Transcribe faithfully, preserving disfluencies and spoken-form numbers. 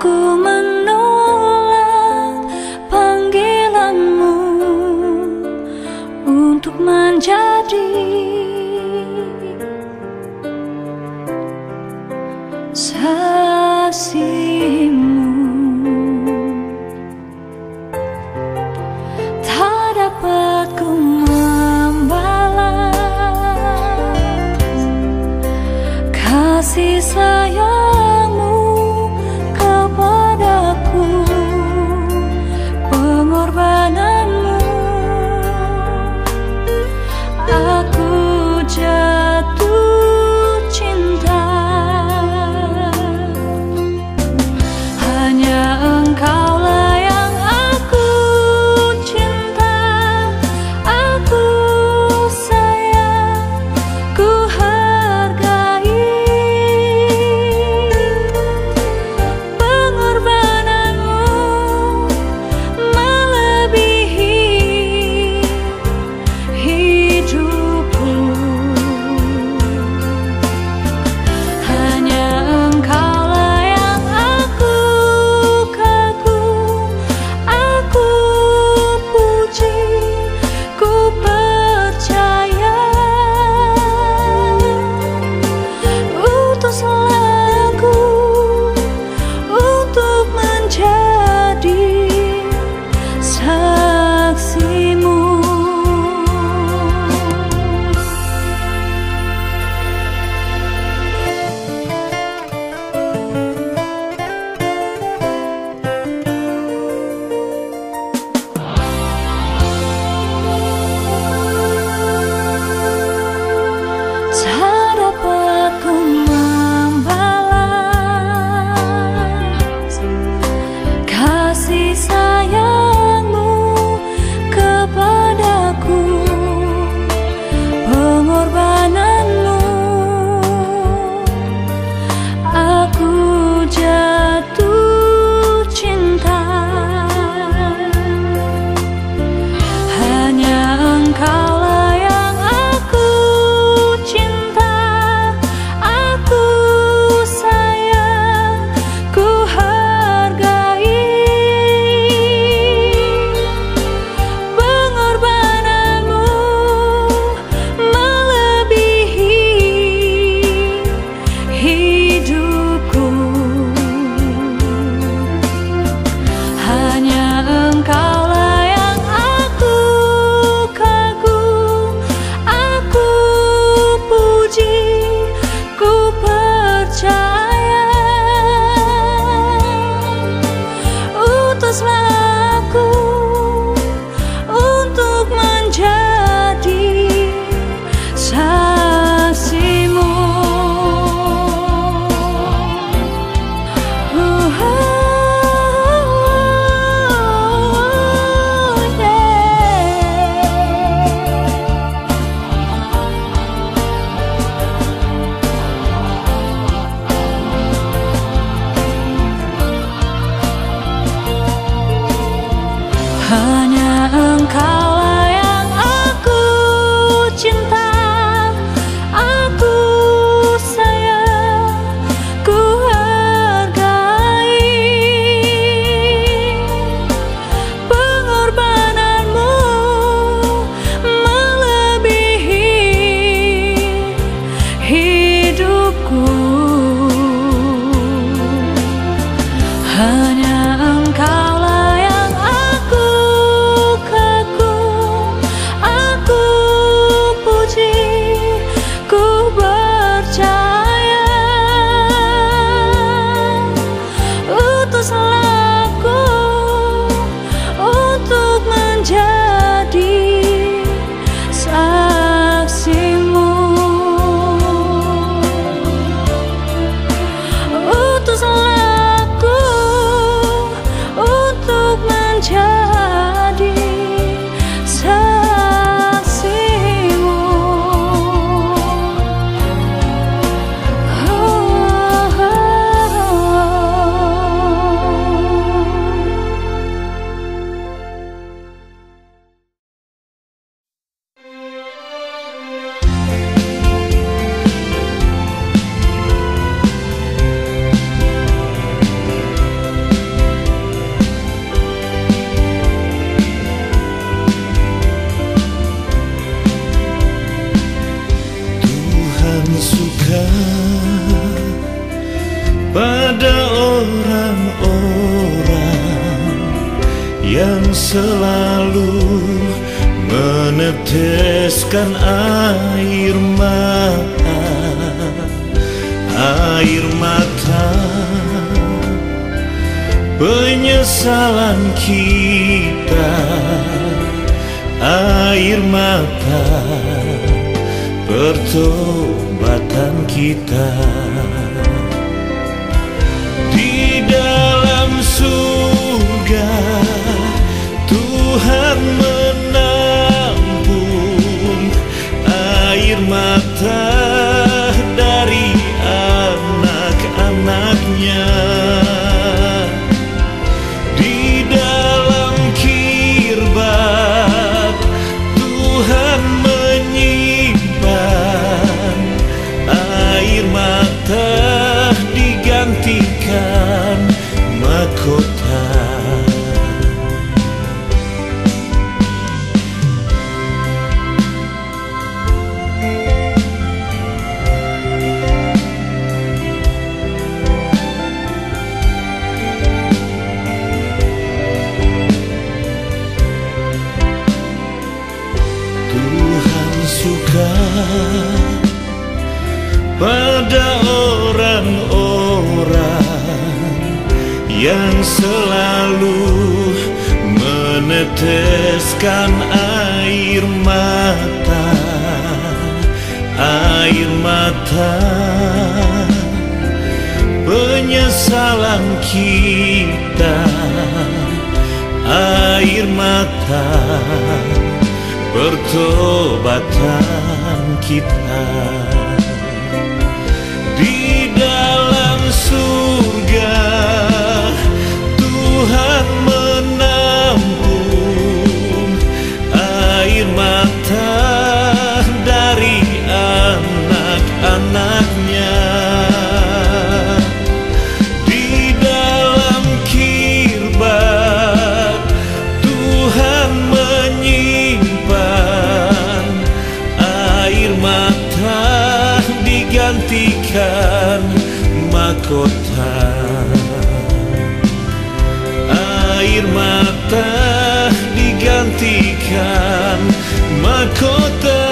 aku menolak panggilanmu untuk menjadi saksimu. Tak dapat ku membalas kasih sayangmu kepadaku, pengorbananmu. Aku jatuh cinta, hanya engkaulah yang aku cinta, aku sayang, ku hargai pengorbananmu melebihi hidupku. Hanya engkaulah yang aku kagum, aku puji, ku percaya. Utuslah aku untuk menjadi saksimu. Tak dapat ku membalas kasih sayangmu kepadaku, pengorbananmu. Aku jatuh cinta, hanya engkau yang aku cinta, aku sayang, ku hargai pengorbananmu melebihi hidupku. Hanya engkaulah yang aku kagum, aku puji, ku percaya. Utuslah aku untuk menjadi saksimu. Oh, yeah. Hanya engkaulah yang aku cinta, aku sayang, ku hargai pengorbananmu melebihi hidupku. Hanya engkaulah yang aku kagum, aku puji, ku percaya. Utuslah aku untuk menjadi saksimu. pada orang-orang yang selalu meneteskan air mata, air mata penyesalan kita, air mata pertobatan kita. Di dalam surga Tuhan menampung air mata dari anak-anaknya. Di dalam kirbat Tuhan menyimpan air mata digantikan mahkota. Tuhan suka pada orang-orang yang selalu meneteskan air mata, air mata penyesalan kita, air mata pertobatan kita. Di dalam surga Tuhan menampung air mata dari anak-anaknya. Di dalam kirbat Tuhan menyimpan air mata digantikan mahkota. Air mata digantikan mahkota.